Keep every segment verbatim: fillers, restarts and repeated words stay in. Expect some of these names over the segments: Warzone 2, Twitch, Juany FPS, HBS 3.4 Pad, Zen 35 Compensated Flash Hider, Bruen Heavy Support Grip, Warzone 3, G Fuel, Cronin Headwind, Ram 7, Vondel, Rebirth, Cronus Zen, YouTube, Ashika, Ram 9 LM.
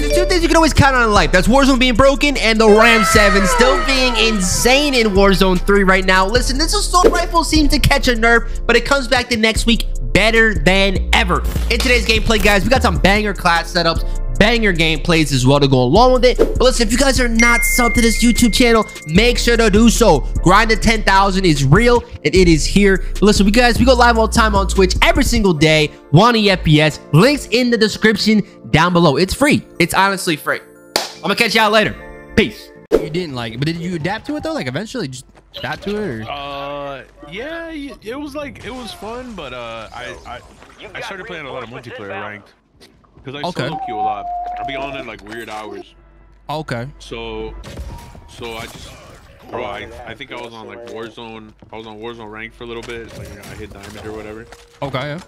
there's two things you can always count on in life. That's Warzone being broken and the Ram seven still being insane in Warzone three right now. Listen, this assault rifle seems to catch a nerf, but it comes back the next week better than ever. In today's gameplay, guys, we got some banger class setups, banger gameplays as well to go along with it. But listen, if you guys are not subbed to this YouTube channel, make sure to do so. Grind to ten thousand is real and it is here. But listen, we guys, we go live all the time on Twitch every single day, one E F B S. Links in the description down below. It's free. It's honestly free. I'm gonna catch y'all later. Peace. You didn't like it, but did you adapt to it though? Like eventually just adapt to it? Or? Uh, yeah, it was like, it was fun, but uh, I, I, I started playing a lot of multiplayer ranked. Cause I okay. solo queue a lot. I'll be on at like weird hours. Okay. So, so I just, bro, I, I think I was on like Warzone. I was on Warzone rank for a little bit. Like I hit diamond or whatever. Okay. Yeah.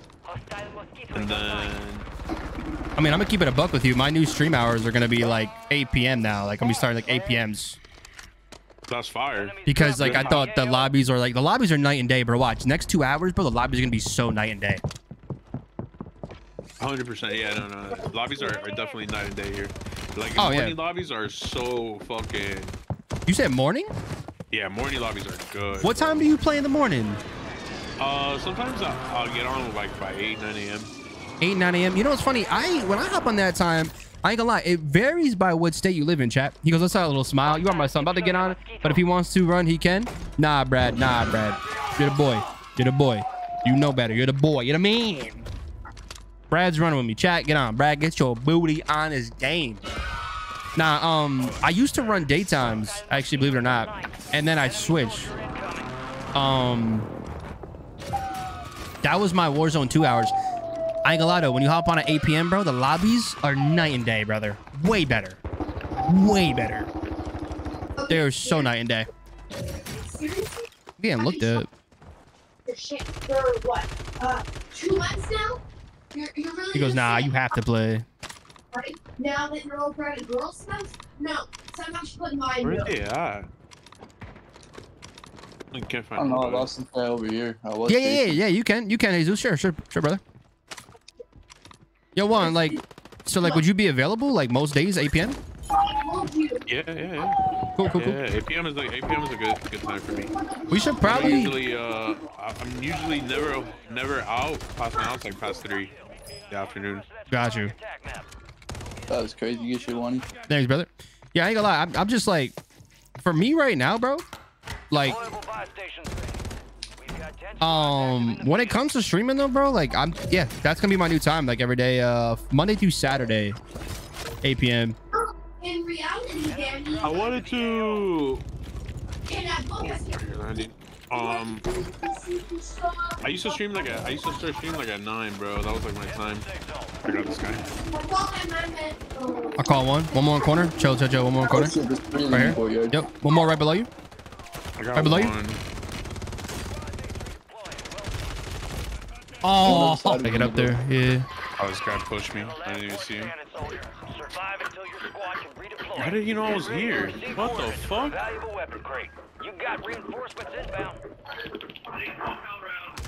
And then, I mean, I'm gonna keep it a buck with you. My new stream hours are gonna be like eight P M now. Like I'm gonna be starting like eight P M's. That's fire. Because like I thought the lobbies are like the lobbies are night and day, bro. Watch next two hours, bro. The lobbies are gonna be so night and day. one hundred percent, yeah, no, no. Lobbies are, are definitely night and day here. Like, oh, morning yeah. lobbies are so fucking... You said morning? Yeah, morning lobbies are good. What time do you play in the morning? Uh, sometimes I'll, I'll get on like by eight, nine A M eight, nine A M You know what's funny? I When I hop on that time, I ain't gonna lie, it varies by what state you live in, chat. He goes, let's have a little smile. You are my son. I'm about to get on it, but if he wants to run, he can. Nah, Brad. Nah, Brad. You're the boy. You're the boy. You know better. You're the boy. You're the man. Brad's running with me. Chat, get on. Brad, get your booty on his game. Nah, um, I used to run daytimes, actually, believe it or not. And then I switched. Um, that was my Warzone two hours. I ain't gonna lie though, when you hop on at eight P M, bro, the lobbies are night and day, brother. Way better. Way better. They're so night and day. Getting looked at. For what? Uh, two months now? You're, you're really he goes, nah, you have to play. Right? Now that you're all proud of girls stuff? No, sometimes you put mine. Where they at? I can't find I don't know, I lost some play over here. I was yeah, yeah, yeah, yeah, you can, you can, Jesus. Sure, sure, sure, brother. Yo, Juan, like, so, like, would you be available, like, most days, eight P M? Yeah, yeah, yeah. Cool, cool, cool. Yeah, eight P M is like eight P M is a good, good time for me. We should probably. I'm usually, uh, I'm usually never, never out past my house like past three in the afternoon. Got you. That was crazy. You get your one. Thanks, brother. Yeah, I ain't gonna lie. I'm, I'm just like, for me right now, bro. Like, um, when it comes to streaming though, bro, like, I'm yeah, that's gonna be my new time. Like every day, uh, Monday through Saturday, eight P M In reality, I wanted to. Um, I used to stream like a. I used to start stream like at nine, bro. That was like my time. I got this guy. I call one. One more in corner. Chill, chill, chill. One more in corner. Right here. Yep. One more right below you. I got right below one. you. Oh, I'll pick it up there. Yeah. Oh, this guy pushed me. I didn't even see him. How did you know I was here? What the fuck?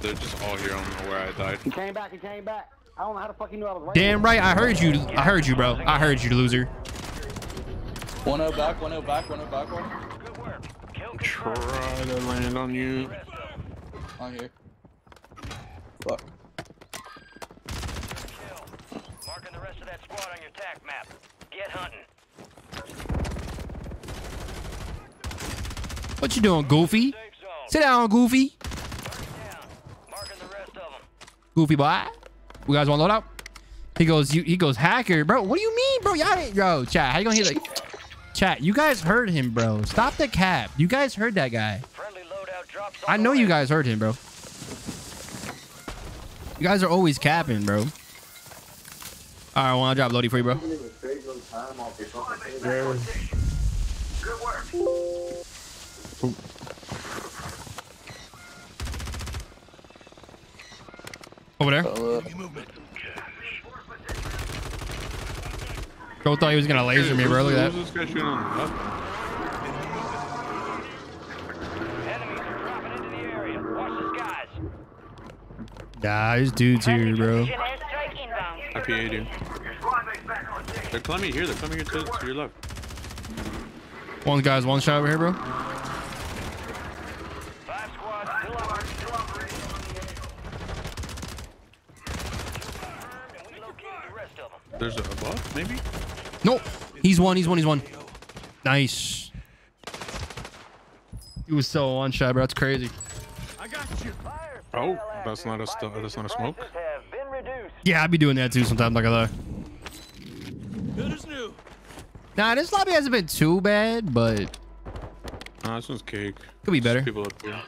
They're just all here. I don't know where I died. He came back. He came back. I don't know how the fuck you knew I was right. Damn right. I heard you. I heard you, bro. I heard you, loser. one oh back. one oh back. one oh back. one oh. I'm trying to land on you. On here. Fuck. Marking the rest of that squad on your attack map. Get hunting. What you doing, Goofy? Sit down, Goofy. Marking the rest of them. Goofy boy. You guys want to load up? He goes, you, he goes, hacker, bro. What do you mean, bro? Y'all didn't, bro. Chat, how you gonna hear that? Chat, you guys heard him, bro. Stop the cap. You guys heard that guy. Friendly loadout drops on I know you guys heard him, bro. You guys are always capping, bro. All right, I want to drop Lodi for you, bro. Over there. Bro thought he was gonna laser me, bro. Look at that. Enemies are dropping into the area. Watch the skies. Nah, there's dudes here, bro. I P A, dude. They're climbing here. They're coming here to, to your left. One guy's one shot over here, bro. Five squad, still operate, still operate. There's a above, maybe? Nope. He's one. He's one. He's one. Nice. He was still one shot, bro. That's crazy. I got you. Oh, that's not a that's not a smoke. Yeah, I'd be doing that too sometimes, like I lie. Nah, this lobby hasn't been too bad, but nah, this one's cake. Could be better. People up here.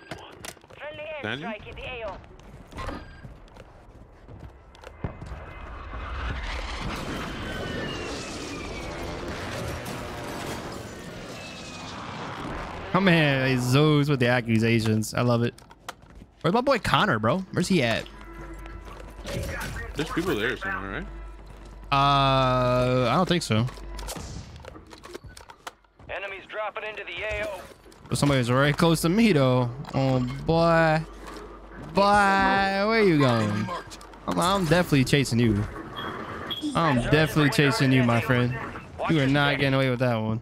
Come here, Zeus with the accusations. I love it. Where's my boy Connor, bro? Where's he at? There's people there somewhere, right? Uh, I don't think so. Enemies dropping into the A O. But somebody's right close to me, though. Oh boy, boy, where you going? I'm, I'm definitely chasing you. I'm definitely chasing you, my friend. You are not getting away with that one.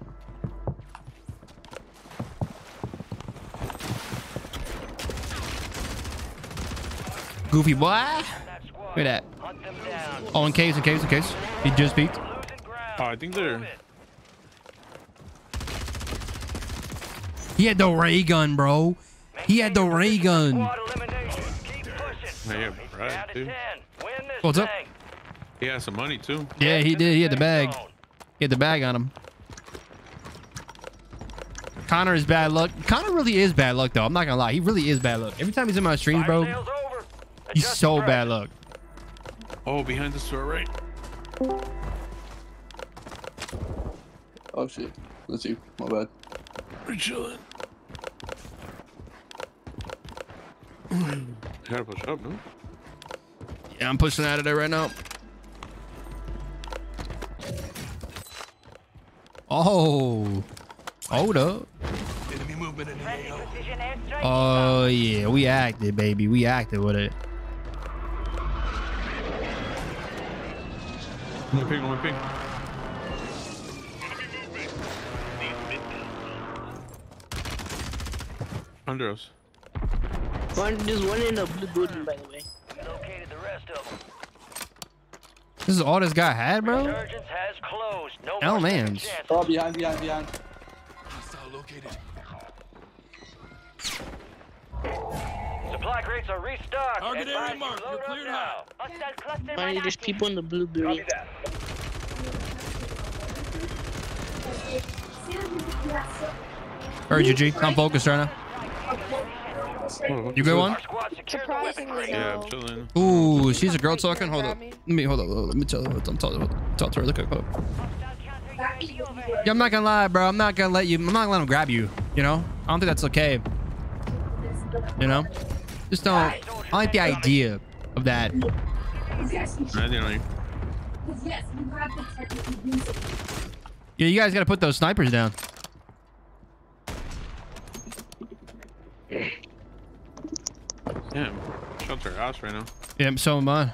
Goofy boy. Look at that. Oh, in case, in case, in case. He just peeked. Oh, I think they're... He had the ray gun, bro. He had the ray gun. Man, right, dude. What's up? He had some money, too. Yeah, he did. He had the bag. He had the bag on him. Connor is bad luck. Connor really is bad luck, though. I'm not going to lie. He really is bad luck. Every time he's in my streams, bro, he's so bad luck. Oh, behind the store, right? Oh, shit. That's you. My bad. We're chilling. You gotta push up, no? Yeah, I'm pushing out of there right now. Oh. Hold up. Enemy movement in the A O. Oh, yeah. We acted, baby. We acted with it. One ping, one ping. Under us. One, just one in the blue building, by the way. Located the rest of them. This is all this guy had, bro. Resurgence has closed. No oh, man. Oh, behind, behind, behind. Hostile located. Supply crates are restocked. Target area marked. You're cleared now. Why are there's people in the blue building? Heard you, G. I'm focused right now. You good one? Surprisingly, yeah, I'm chilling. Ooh, she's a girl talking. Hold up. Let me hold up. Let me tell her. I'm talking. Talk to her. Look up. Hold up. Yeah, I'm not gonna lie, bro. I'm not gonna let you. I'm not gonna let him grab you. You know. I don't think that's okay. You know, just don't. I don't like the idea of that. Yeah, you guys gotta put those snipers down. Damn, shots her ass right now. Yeah, so am I.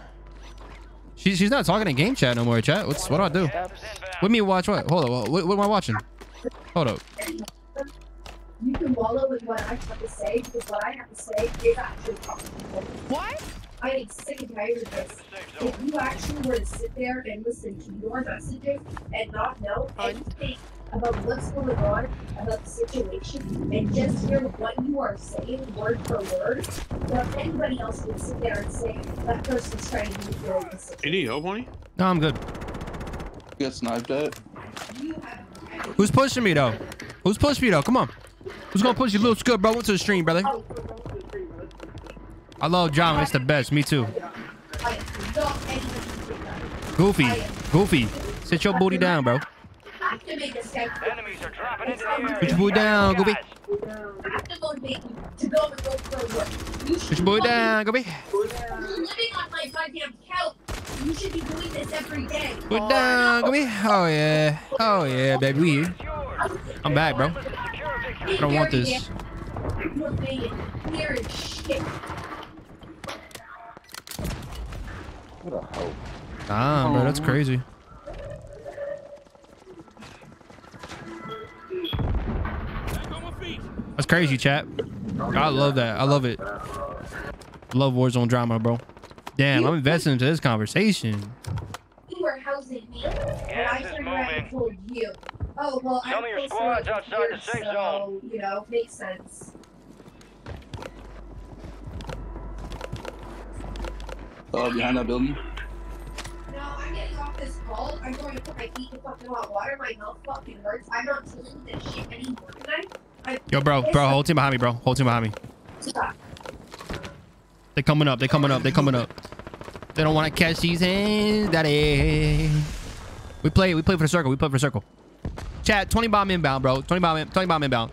She's she's not talking in game chat no more. Chat. What's what do I do? Let me watch what? Hold on. What, what am I watching? Hold up. You can wallow with what I have to say because what I have to say is actually profitable. What? I am sick and tired of this. If you actually were to sit there and listen to your messages and not know anything about what's going on, about the situation, and just hear what you are saying word for word, now if anybody else would sit there and say, that person's trying to be your message. You need help, honey? No, I'm good. You got sniped at? Who's pushing me, though? Who's pushing me, though? Come on. Who's gonna push you, little scud, bro? Went to the stream, brother. I love drama. It's the best. Me too. Goofy, Goofy, sit your booty down, bro. Put your booty down, Goofy. Put your booty down, Goofy. You should be doing this every day. Put down, Goofy. Oh yeah, oh yeah, baby. We here. I'm back, bro. I don't want this. What a hoe. Ah, bro, that's crazy. That's crazy, chat. I love that. I love it. Love Warzone drama, bro. Damn, I'm investing into this conversation. You were housing me. Yes, it's moving. You. Oh, well, some I'm of your squad's outside here, the safe so, zone. You know, makes sense. Oh, behind that building? No, I'm getting off this cold. I'm going to put my feet in fucking hot water. My mouth fucking hurts. I'm not dealing with this shit anymore tonight. I, Yo, bro, bro, whole team behind me, bro. Whole team behind me. Stop. They coming up. They coming up. They coming up. They don't want to catch these hands, daddy. We play. We play for the circle. We play for the circle. Chat, twenty bomb inbound, bro. twenty bomb. In, twenty bomb inbound.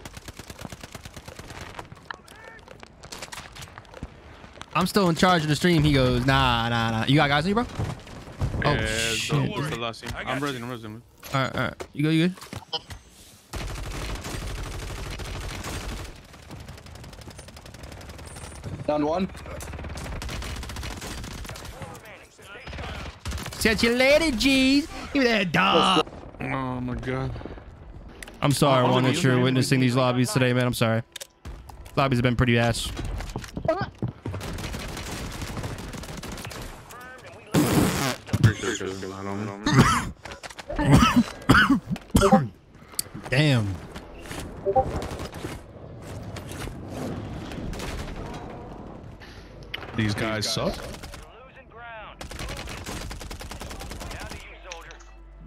I'm still in charge of the stream. He goes, nah, nah, nah. You got guys in you, bro? Oh yeah, shit. Don't worry. The last I I'm ready. I'm ready. All right, all right. You go. You good? Down one. Catch you later, G's. Give me that dog. Oh my god. I'm sorry, oh, one that you're witnessing these lobbies today, man. I'm sorry. Lobbies have been pretty ass. Damn. These guys, These guys suck.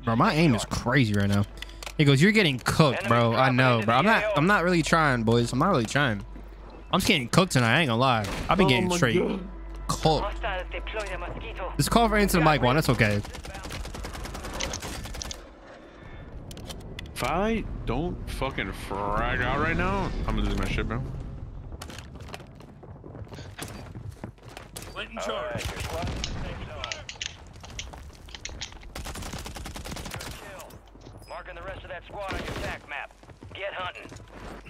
Bro, my aim is crazy right now. He goes, "You're getting cooked, bro." I know, bro. I'm not. I'm not really trying, boys. I'm not really trying. I'm just getting cooked tonight. I ain't gonna lie. I've been getting oh straight cooked. This call for answer the mic one. That's okay. If I don't fucking frag out right now, I'm gonna lose my shit, bro. Right, marking the rest of that squad on your attack map. Get hunting.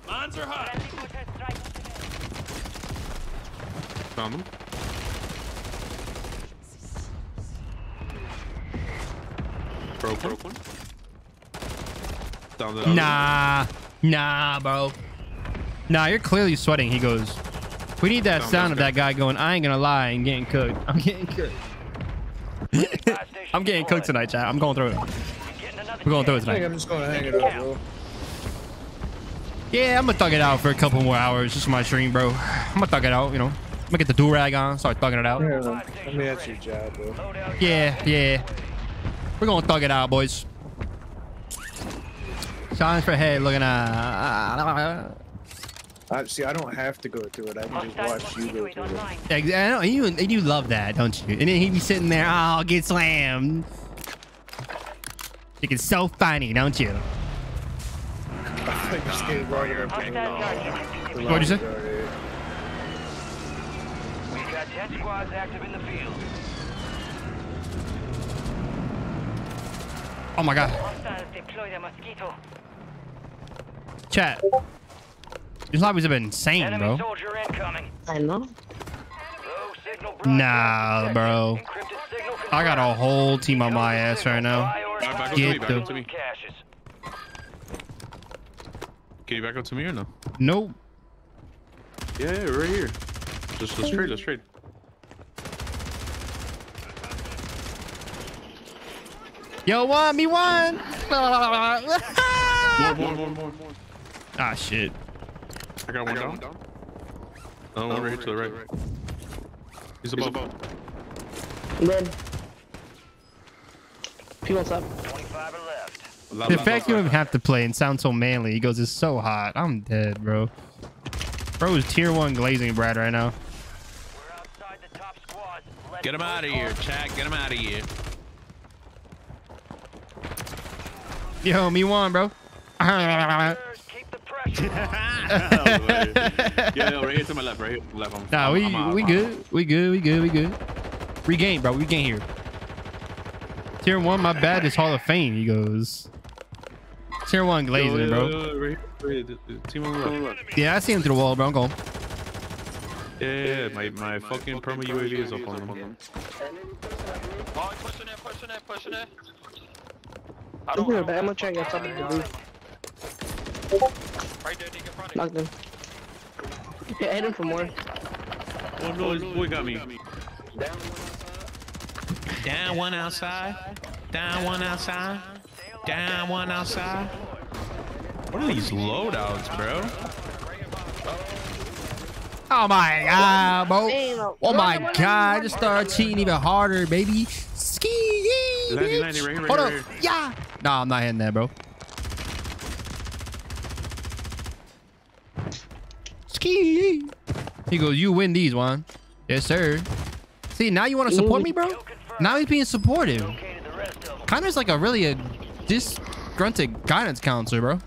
Mines are hot. Found them. Broke, broke one. Down the nah, nah, bro. Nah, you're clearly sweating. He goes. We need that sound, sound of that guy going, I ain't gonna lie, and getting cooked. I'm getting cooked. I'm getting cooked tonight, chat. I'm going through it. We're going through it tonight. I think I'm just going to hang it up, bro. Yeah, I'm gonna thug it out for a couple more hours. Just my stream, bro. I'm gonna thug it out, you know. I'm gonna get the do-rag on, start thugging it out. I mean, that's your job, bro. Yeah, yeah. We're gonna thug it out, boys. Signs for head looking at... I, see, I don't have to go through it. I can just watch you go through it. Exactly. And you, and you love that, don't you? And then he'd be sitting there, oh, get slammed. It's so funny, don't you? I just can't roll your opinion. What'd you say? We've got jet squads active in the field. Oh my god. Chat. These lobbies have been insane, enemy bro. I know. Nah, bro. I got a whole team on my ass right now. Right, Get the... Can you back up to me or no? Nope. Yeah, yeah, right here. Just let's trade, let's trade. Yo, one, me one. more, more, more, more, more. Ah, shit. I got one I got down. One down. No, one no, right, right to the right. right. He's above. He's above. Red. P one's up. twenty-five and left. The left, fact left, you don't have to play and sound so manly. He goes, it's so hot. I'm dead, bro. Bro is tier one glazing Brad right now. We're outside the top squad. Let's get him out of here, chat. Get him out of here. Yo, me one, bro. yeah, yeah, right here to my left, right here to my left. I'm, nah, I'm, we I'm, I'm, we I'm, good, we good, we good, we good. Regain, bro, regain here. Tier one, my bad is Hall of Fame. He goes. Tier one glazing, bro. Yo, yo, yo, yo, right, right. Yeah, I see him through the wall, bro. I'm going. Yeah, yeah, yeah. My, my my fucking, fucking promo U A V is up on him. Oh, pushing it, pushing it, pushing it. I don't know. I'm gonna check out something. Right there, Nick, in front of you. Yeah, hit him for more. Oh no, his boy got me. Down one outside. Down one outside. Down one outside. What are these loadouts, bro? Oh my god, bro. Oh my god, I just started cheating even harder, baby. Ski, bitch. Hold up. Yeah. Nah, I'm not hitting that, bro. Ski. He goes, you win these, Juan. Yes, sir. See, now you want to support me, bro? Now he's being supportive. Connor's like a really a disgruntled guidance counselor, bro.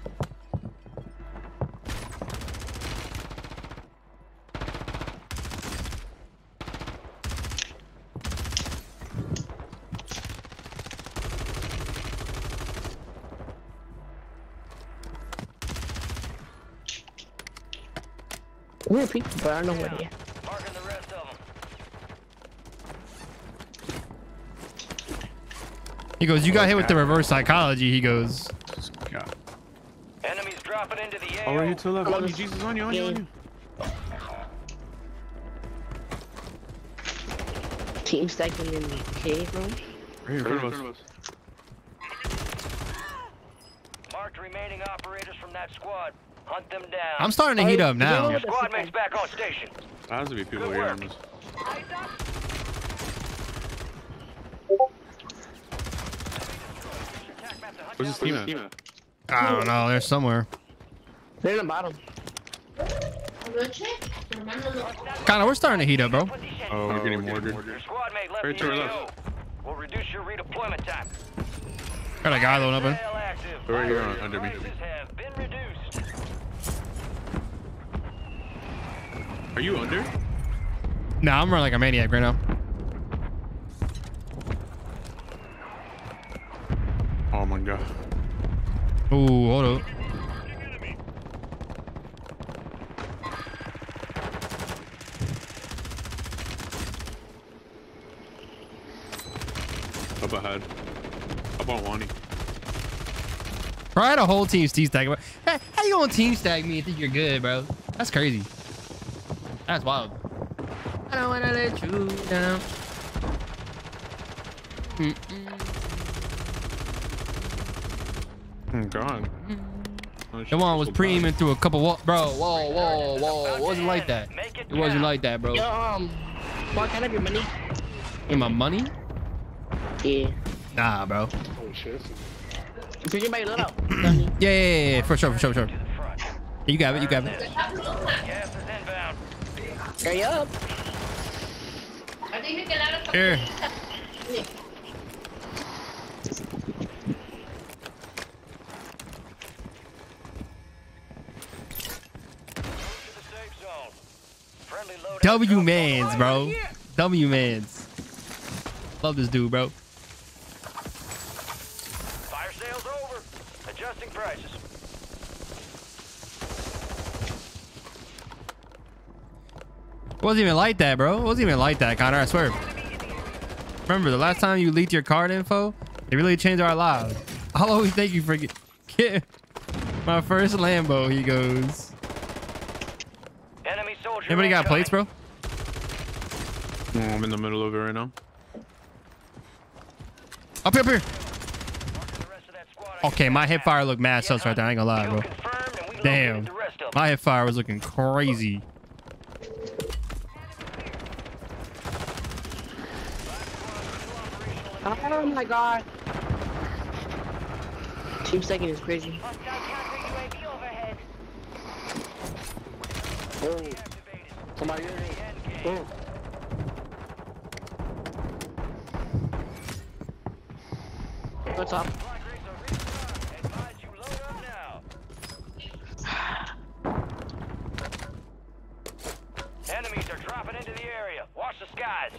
We're people, but I don't know what he is. He goes, you got oh, hit with the reverse psychology. He goes, God. Enemies dropping into the air. Oh, are you too left? On you, Jesus, on you, on you, on you. Team stacking in the cave room. Right here, right here. Marked remaining operators from that squad. Hunt them down. I'm starting to oh, heat up now. Your squad mates back on station. That to be people here. Where's his team at? I don't know. They're somewhere. They're in the bottom. Connor, we're starting to heat up, bro. Oh, we're getting mortared. Right to our left. We'll reduce your redeployment time. Got a guy loading up in. They're right here on, under me. Are you under? Nah, I'm running like a maniac right now. Oh my god. Ooh, hold up. Up ahead. Up on Wani. Bro, I had a whole team team stack. Hey, how you gonna team stack me and think you're good, bro? That's crazy. That's wild. I don't wanna let you down. Mm -mm. I'm gone. That one was preeming through a couple walls. Bro, whoa, whoa, whoa. It wasn't like that. It wasn't like that, bro. Yo, um, Mark, can I have your money? Get my money? Yeah. Nah, bro. Oh, shit. Did you make it up? Yeah, yeah, yeah, for sure, for sure, for sure. You got it, you got it. Hurry up. Here. W mans, bro. W mans. Love this dude, bro. Fire sales over. Adjusting prices. Wasn't even like that, bro. Wasn't even like that, Connor. I swear. Remember the last time you leaked your card info? It really changed our lives. I'll always thank you for getting my first Lambo. He goes. Anybody got plates, bro? Oh, I'm in the middle of it right now. Up here, up here. Okay, my hip fire looked mad sus right there. I ain't gonna lie, bro. Damn. My hip fire was looking crazy. Oh my god. Team second is crazy. Oh. Somebody here. Oh. What's up? Enemies are dropping into the area. Watch the skies.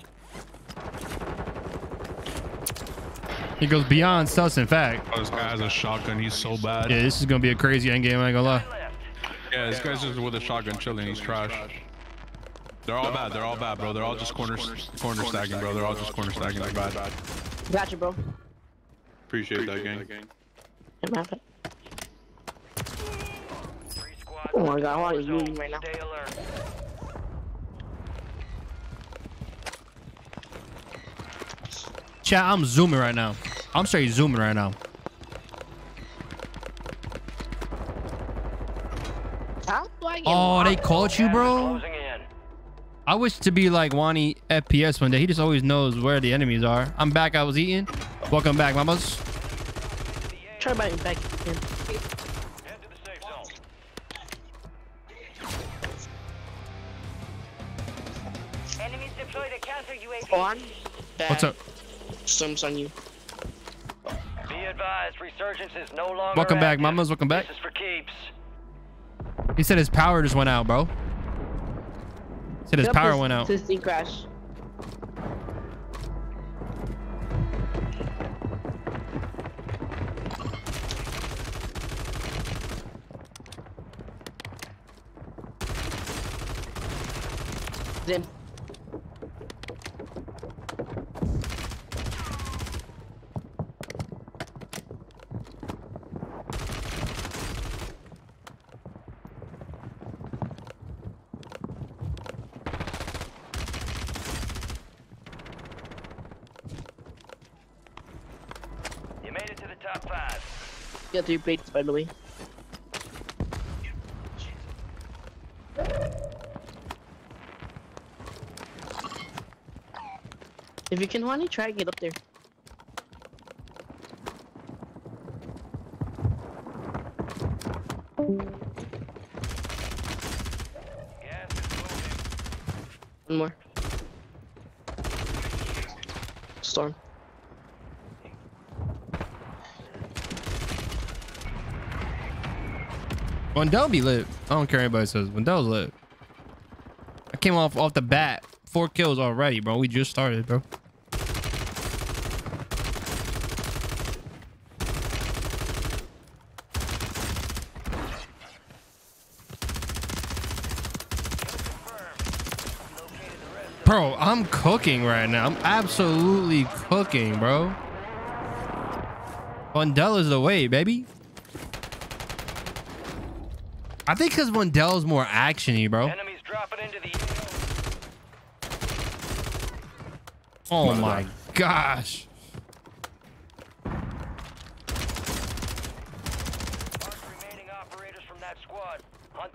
He goes beyond sus, in fact. Oh, this guy has a shotgun. He's so bad. Yeah, this is going to be a crazy end game. I ain't going to lie. Yeah, this guy's just with a shotgun chilling. He's trash. They're all bad. They're all bad, bro. They're all just corner, corner stacking, bro. They're all just corner stacking. They're bad. Gotcha, bro. Appreciate that, gang. Oh my god, I want to use you right now. Chat, I'm zooming right now. I'm straight zooming right now. Oh, they caught you, bro? I wish to be like Wani F P S one day. He just always knows where the enemies are. I'm back. I was eating. Welcome back, mamas. Try biting back again. Enemies deployed a counter U A V. On. Back. What's up? Something's on you. Be advised, resurgence is no longer. Welcome back, active. Mamas. Welcome back. This is for keeps. He said his power just went out, bro. He said his yep, power his, went out. System crash. Zen. You got three plates, by the way. If you can, Wani, try and get up there. One more. Storm. Vondel be lit. I don't care anybody says. Vondel's lit. I came off off the bat. Four kills already, bro. We just started, bro. Bro, I'm cooking right now. I'm absolutely cooking, bro. Vondel is the way, baby. I think because Vondel's more actiony, bro. Enemies dropping into the... Oh my gosh.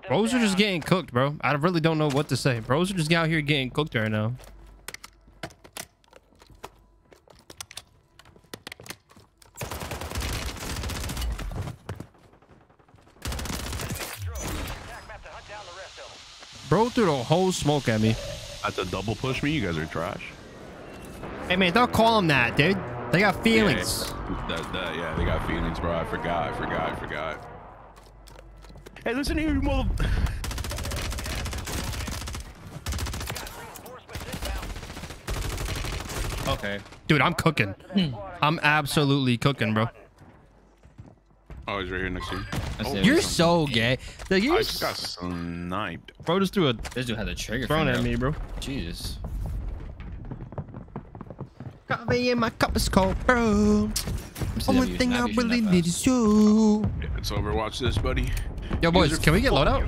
Bros are just getting cooked, bro. I really don't know what to say. Bros are just out here getting cooked right now. Bro threw the whole smoke at me. That's a double push me. You guys are trash. Hey man, don't call them that, dude. They got feelings. Yeah, that, that, yeah, they got feelings, bro. I forgot. I forgot. I forgot. Hey, listen here, you mother. Okay. Dude, I'm cooking. I'm absolutely cooking, bro. Oh, he's right here next to you. Oh, you're so gay. Like, you're I just got sniped. Bro just threw a... This dude had a trigger thrown at me, bro. Jesus. Coffee in my cup is cold, bro. Only thing I really need is you. If it's over, watch this, buddy. Yo, boys, can we get loadout?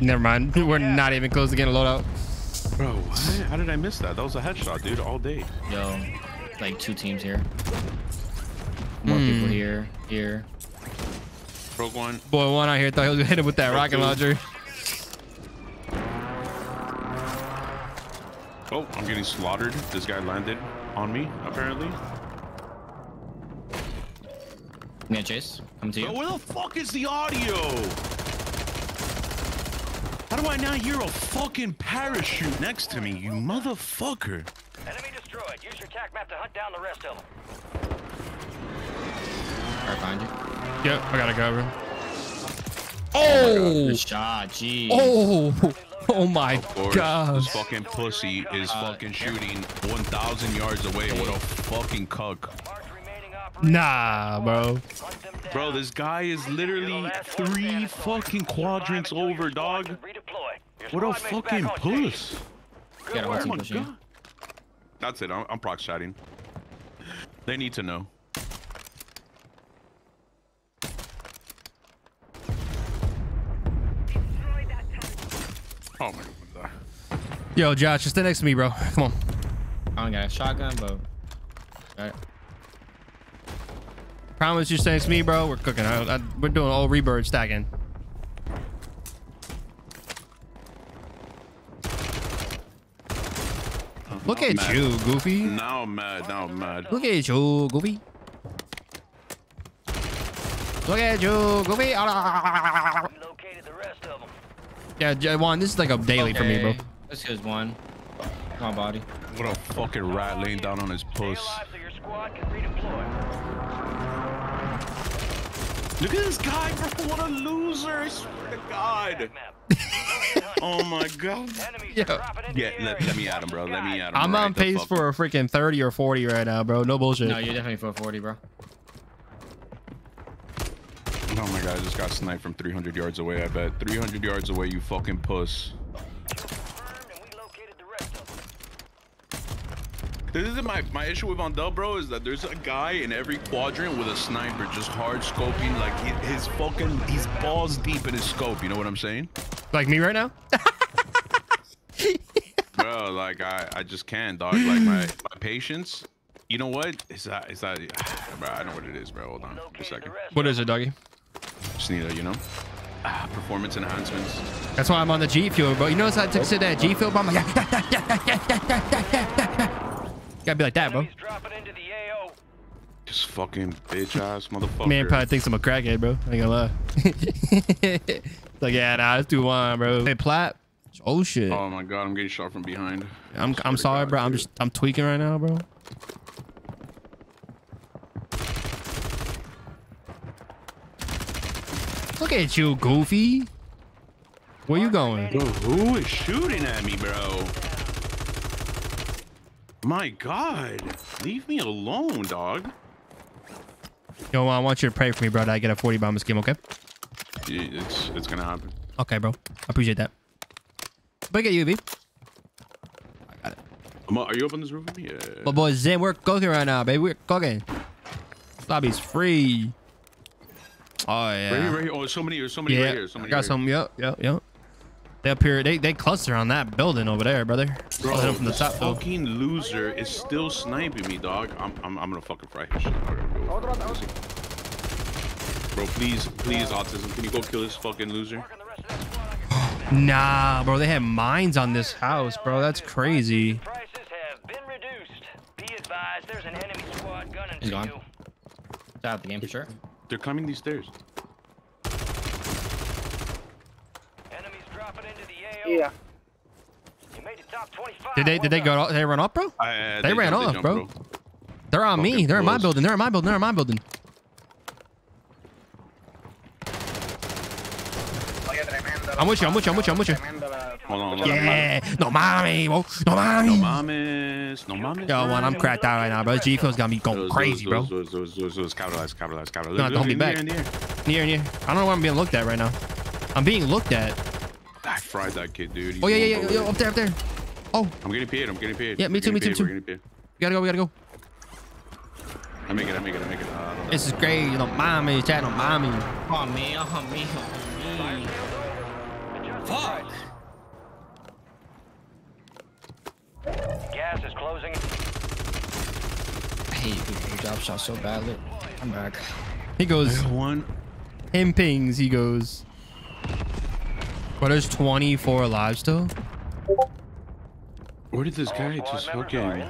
Never mind. We're not even close to getting a loadout. Bro, what? How did I miss that? That was a headshot, dude, all day. Yo, like two teams here. More mm. people here, here. Broke one. Boy, one out here thought he was gonna hit him with that rocket launcher. Oh, I'm getting slaughtered. This guy landed on me, apparently. I'm gonna chase. Come to you. Bro, where the fuck is the audio? How do I not hear a fucking parachute next to me, you motherfucker? Enemy destroyed. Use your tac map to hunt down the rest of them. Alright, find you. Yep, I got to cover. Oh! Oh my God. Jeez. Oh! Oh my God! This fucking pussy is uh, fucking shooting one thousand yards away. What a fucking cuck! Nah, bro. Bro, this guy is literally three fucking quadrants over, dog. What a fucking puss! Oh my God! That's it. I'm, I'm proc shotting. They need to know. Oh my God. Yo, Josh, just stay next to me, bro. Come on. I don't got a shotgun, but All right. Promise you send it to me, bro. We're cooking. I, I, we're doing all rebirth stacking. Look now at mad. you, Goofy. Now I'm mad. Now I'm mad. Look at you, Goofy. Look at you, Goofy. Ah. We located the rest of them. Yeah, Juan, this is like a daily okay. for me, bro. This is one. My body. What a fucking rat laying down on his puss. So your squad can redeploy. Look at this guy, bro. What a loser. I swear to God. Oh my God. Yo. Yeah, let, let me at him, bro. Let me at him. I'm right on pace for a freaking thirty or forty right now, bro. No bullshit. No, you're definitely for a forty, bro. Oh my God, I just got sniped from three hundred yards away, I bet. three hundred yards away, you fucking puss. This is my my issue with Vondel, bro, is that there's a guy in every quadrant with a sniper just hard scoping, like his fucking he's balls deep in his scope. You know what I'm saying? Like me right now. Bro, like I I just can't, dog. Like my my patience. You know what? Is that is that? Bro, I know what it is, bro. Hold on a second. What is it, doggy? Just need a, you know. Ah, performance enhancements. That's why I'm on the G Fuel, bro. You notice I took to that G Fuel bomb. Gotta be like that, bro. Just fucking bitch ass motherfucker. Man probably thinks I'm a crackhead, bro. I ain't gonna lie. It's like, yeah, nah, let's do one, bro. Hey, Platt. Oh shit. Oh my God, I'm getting shot from behind. I'm I'm sorry, God, bro. Dude. I'm just I'm tweaking right now, bro. Look at you, Goofy. Where you going? Bro, who is shooting at me, bro? My God, leave me alone, dog. Yo, I want you to pray for me, bro, that I get a forty bomb this game, okay? It's it's gonna happen. Okay, bro, I appreciate that. But get you, B. I got it. I'm, are you up on this roof with me? Yeah. My boy Zen, we're cooking right now, baby. We're cooking. Lobby's free. Oh yeah. Right here, right here. Oh, so many. There's so many yeah, right here. So many I got right some. Yep, yep, yep. They up here, they, they cluster on that building over there, brother. Bro, oh, from the top, fucking though. Loser is still sniping me, dog. I'm, I'm, I'm gonna fucking fry his shit. Bro, please, please, autism, can you go kill this fucking loser? Nah, bro, they have mines on this house, bro. That's crazy. He's gone. It's out of the game for sure. They're climbing these stairs. Yeah. You made the top twenty-five. Did they did they go? Did they run off, bro? Uh, they, they ran off, jump, bro. bro. They're on Fucking me. They're in my building. They're in my building. They're in my building. I'm with you. I'm with you. I'm with you. I'm with you. Hold on. Hold on. Yeah. No mommy. No mommy. No mommies. No mommies. Yo, one. I'm cracked out right now, bro. G Fuel's gonna be going crazy, bro. Capitalize. Capitalize. Capitalize. No, don't be back. Near, near, near. I don't know why I'm being looked at right now. I'm being looked at. I fried that kid, dude. He's oh yeah, yeah, yeah, yeah, up there, up there. Oh. I'm getting paid. I'm getting paid. Yeah, me too, me too, too. We gotta go, we gotta go. I make it, I make it, I make it. Uh, this is great. You don't mind me, chat. Don't mind me. Oh me, oh me, oh me. Fuck. Gas is closing. I hate people who drop shots so badly. I'm back. He goes one. Him pings. He goes. But there's twenty-four lives still. Where did this guy just fucking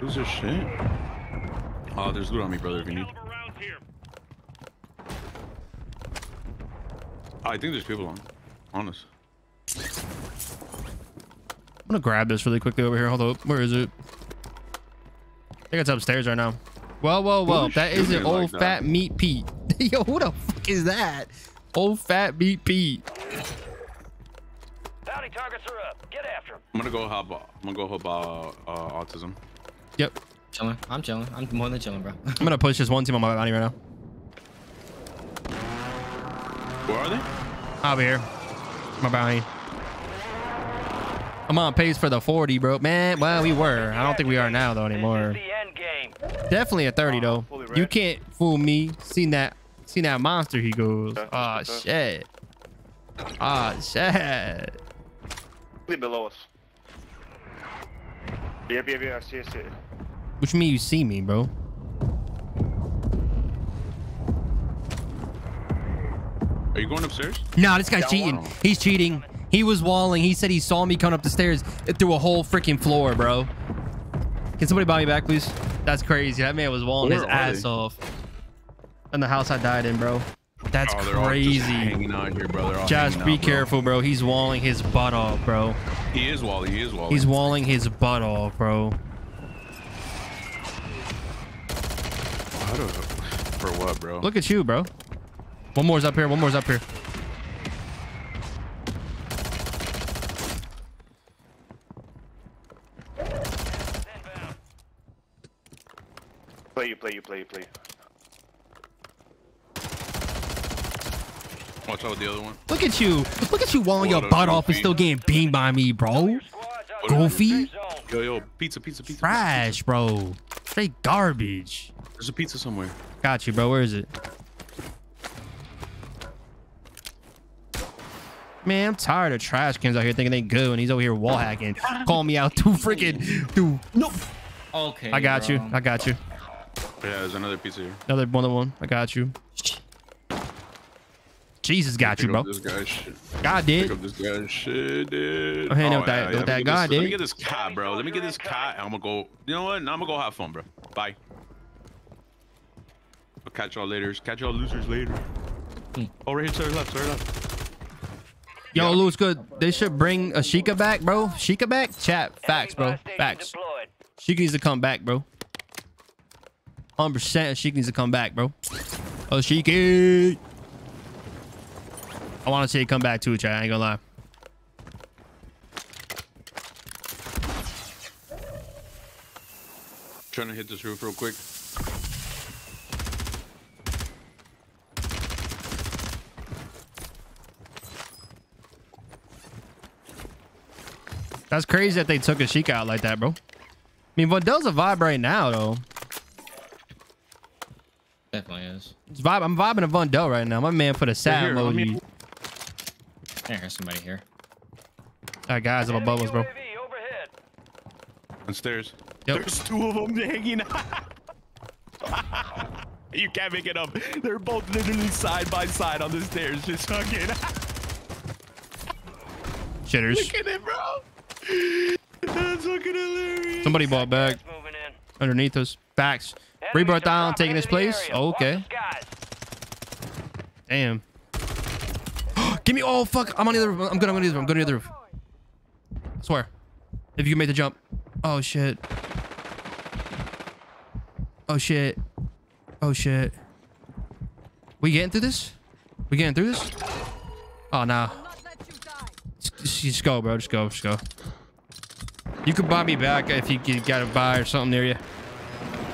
lose his shit? Oh, there's loot on me, brother, if you need. I think there's people on. Honest. I'm gonna grab this really quickly over here. Hold up. Where is it? I think it's upstairs right now. Whoa, whoa, whoa. That is an old fat meat Pete. Yo, who the fuck is that? Old fat meat Pete. Targets are up. Get after him. I'm gonna go hop. I'm gonna go hop uh, uh, autism. Yep. Chilling. I'm chilling. I'm more than chilling, bro. I'm gonna push this one team on my body right now. Where are they? Over here. My bounty. I'm on pace for the forty, bro. Man, well, we were. I don't think we are now though anymore. Definitely a thirty though. You can't fool me. Seen that? Seen that monster? He goes. Ah shit. Ah shit. Below us. Yeah, yeah, yeah, I see, I see. Which means you see me, bro. Are you going upstairs? No, nah, this guy's yeah, cheating. He's cheating. He was walling. He said he saw me coming up the stairs through a whole freaking floor, bro. Can somebody buy me back, please? That's crazy. That man was walling Where his ass they? off. And the house I died in, bro. That's oh, crazy. Hanging out here, brother. Josh, be out, bro. careful, bro. He's walling his butt off, bro. He is walling. He is walling. He's walling his butt off, bro. I don't know. For what, bro? Look at you, bro. One more's up here. One more's up here. Play you, play you, play you, play. Watch out with the other one. Look at you. Look at you walling your butt off and still getting beamed by me, bro. Goofy. Yo, yo, pizza, pizza, pizza. Trash, bro. Straight garbage. There's a pizza somewhere. Got you, bro. Where is it? Man, I'm tired of trash cans out here thinking they good, and he's over here wall hacking. Call me out too freaking. Dude. Nope. Okay. I got bro. you. I got you. Yeah, there's another pizza here. Another one of one. I got you. Jesus got you, bro. This guy's shit. God did. Pick up this guy's shit, dude. I'm hanging out with that, with that guy, dude. Let me get this cot, bro. Let me get this cot. I'm gonna go. You know what? Now I'm gonna go have fun, bro. Bye. I'll catch y'all later. Catch y'all losers later. Oh, right here, sir. Left, sir. Left. Yo, Louis, good. They should bring Ashika back, bro. Ashika back? Chat. Facts, bro. Facts. Ashika needs to come back, bro. one hundred percent Ashika needs to come back, bro. Ashika. I want to see it come back to it, chat. I ain't gonna lie. Trying to hit this roof real quick. That's crazy that they took Ashika out like that, bro. I mean, Vondel's a vibe right now, though. Definitely is. It's vibe. I'm vibing a Vondel right now. My man put a sad emoji. I hear somebody here. All right, guys, I'm above us, bro. On stairs. Yep. There's two of them hanging out. You can't make it up. They're both literally side by side on the stairs, just fucking. Shitters. Look at it, bro. That's fucking hilarious. Somebody bought back underneath us. Facts. Rebirth down, taking his place. Oh, okay. Damn. Give me, oh fuck, I'm on the other roof. I'm good, I'm gonna use the roof. I'm gonna use the roof. I swear. If you can make the jump. Oh shit. Oh shit. Oh shit. We getting through this? We getting through this? Oh nah. Just, just go, bro. Just go, just go. You could buy me back if you got a buy or something near you.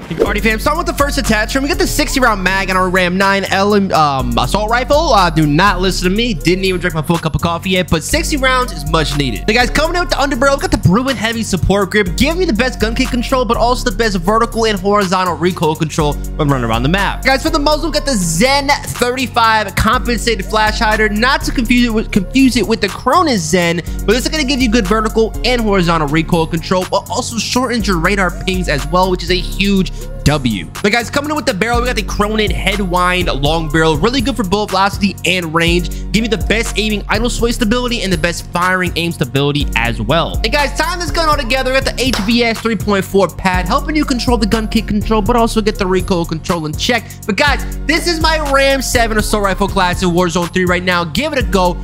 Alrighty fam, starting with the first attachment, we got the sixty round mag on our Ram nine L M um, assault rifle. Uh, do not listen to me, didn't even drink my full cup of coffee yet, but sixty rounds is much needed. Now guys, coming out with the underbarrel, we got the Bruen Heavy Support Grip, giving me the best gun kick control, but also the best vertical and horizontal recoil control when running around the map. Guys, for the muzzle, we got the Zen thirty-five Compensated Flash Hider, not to confuse it with, confuse it with the Cronus Zen, but this is going to give you good vertical and horizontal recoil control, but also shortens your radar pings as well, which is a huge W. But guys, coming in with the barrel, we got the Cronin Headwind long barrel, really good for bullet velocity and range, give me the best aiming idle sway stability and the best firing aim stability as well. And guys, tying this gun all together, we got the H B S three point four pad, helping you control the gun kick control, but also get the recoil control in check. But guys, this is my Ram seven assault rifle class in Warzone three right now. Give it a go.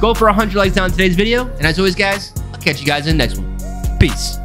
Go for one hundred likes down today's video, and as always guys, I'll catch you guys in the next one. Peace.